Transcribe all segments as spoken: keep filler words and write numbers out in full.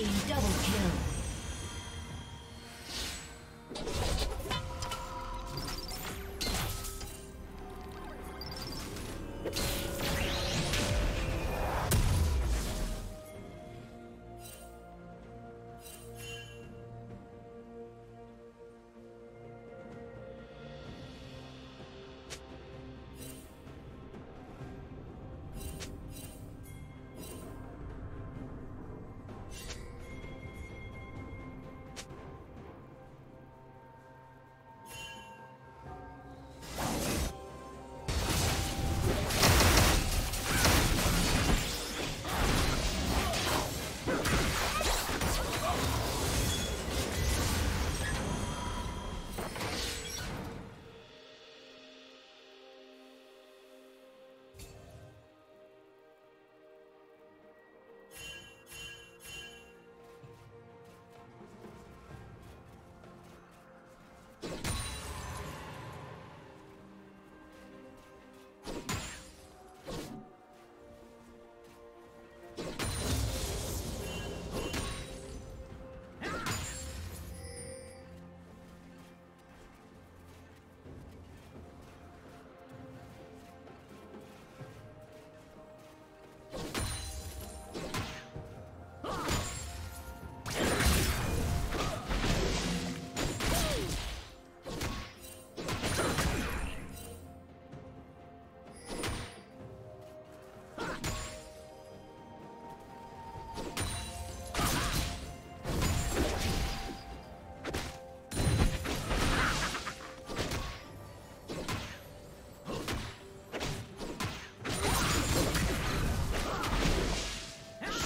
team double kill.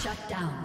Shut down.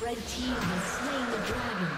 Red team has slain the dragon.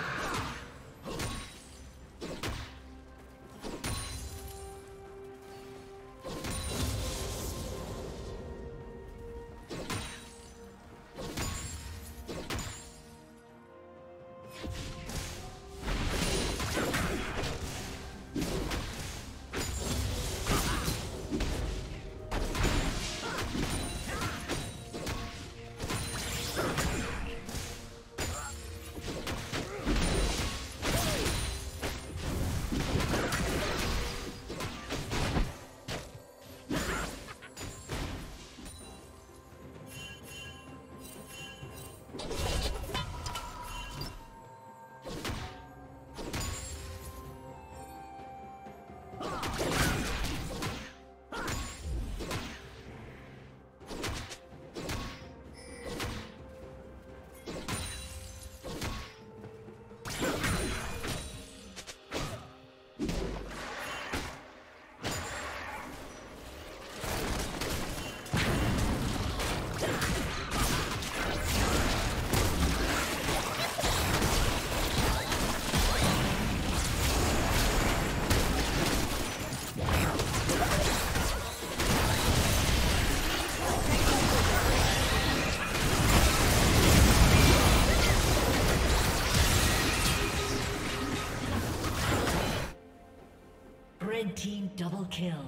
kill.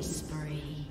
Spree.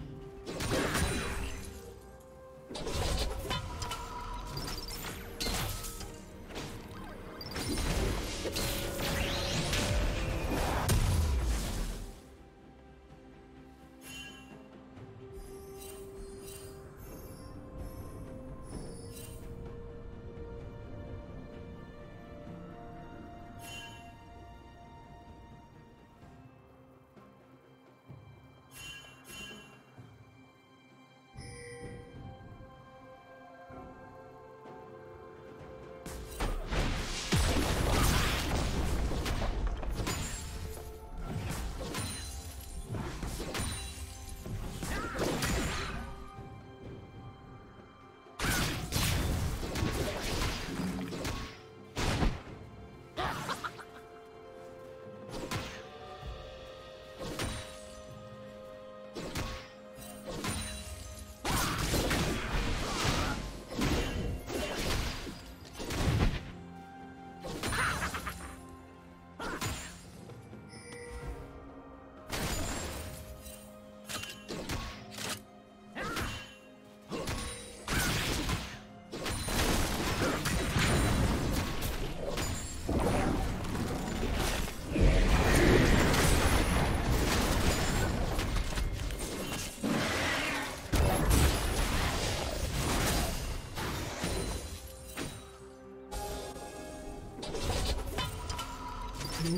Blue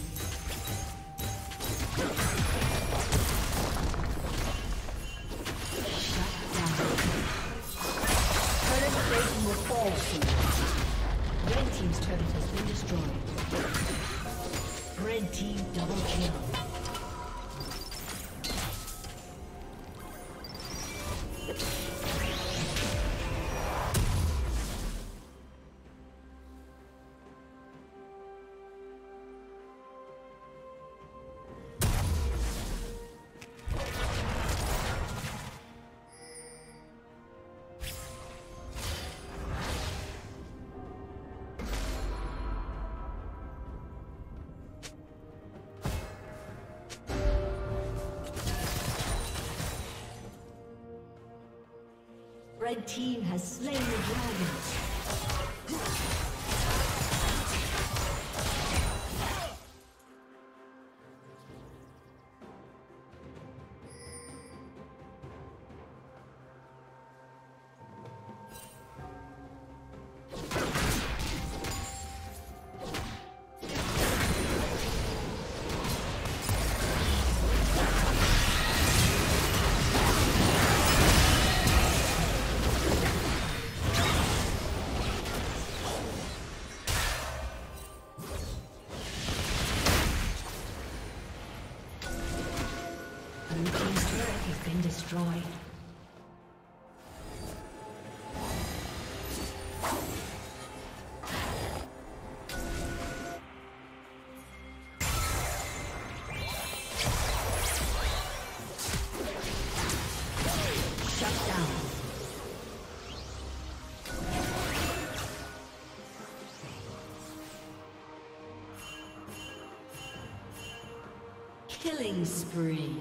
Red team has slain the dragon. Destroyed. Killing spree.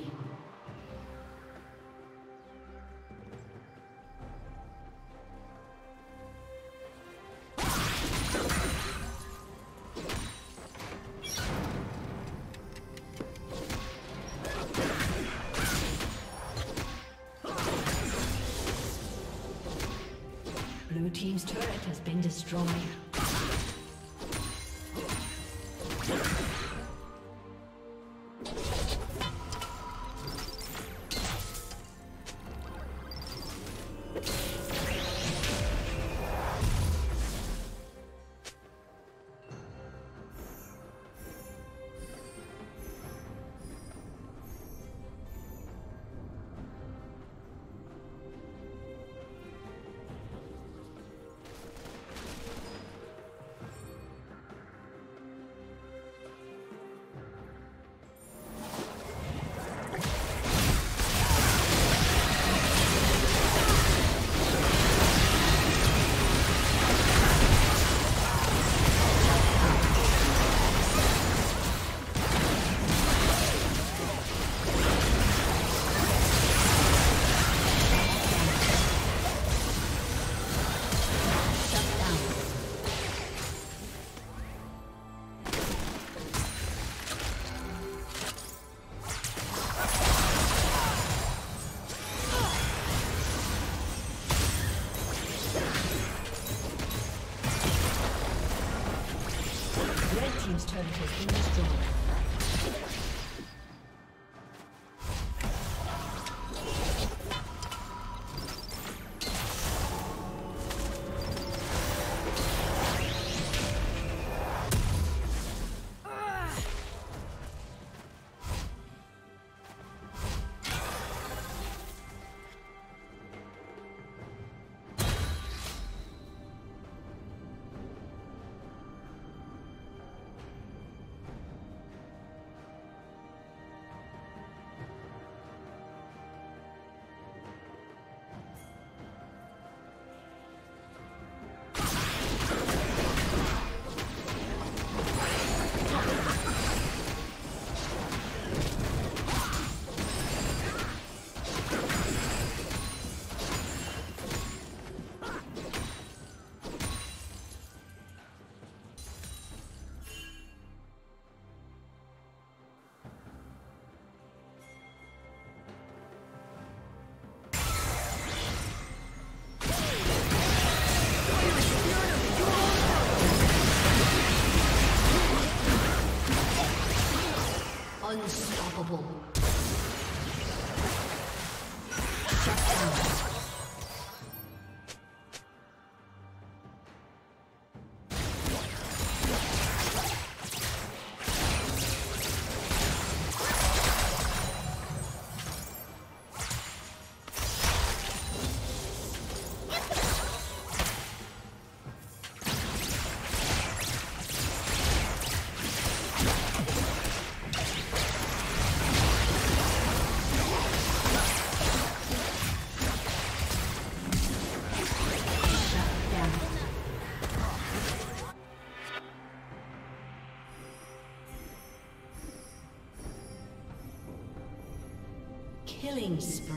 Blue team's turret has been destroyed. Turret has been destroyed. Unstoppable. Shut down. Killing spree.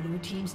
Blue team's